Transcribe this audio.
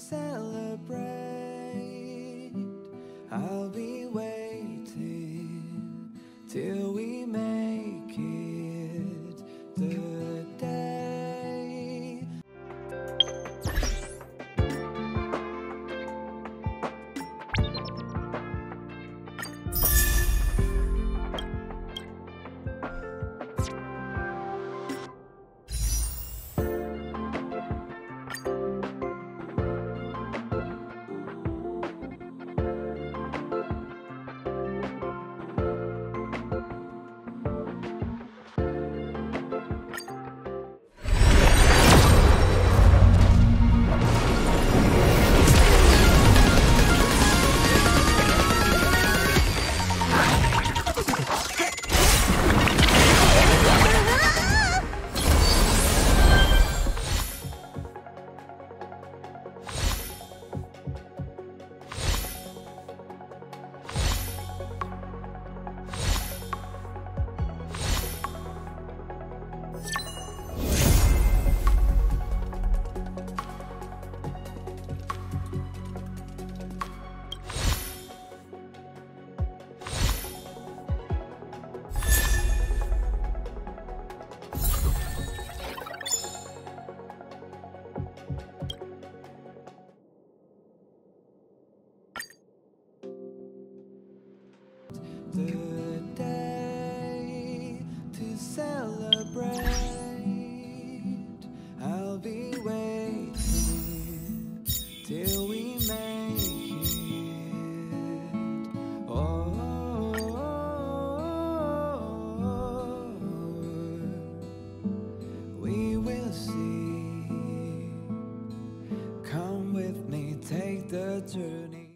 celebrate. I'll be waiting till we make it the day. The day to celebrate. I'll be waiting till we make it. Oh, we will see. Come with me, take the journey.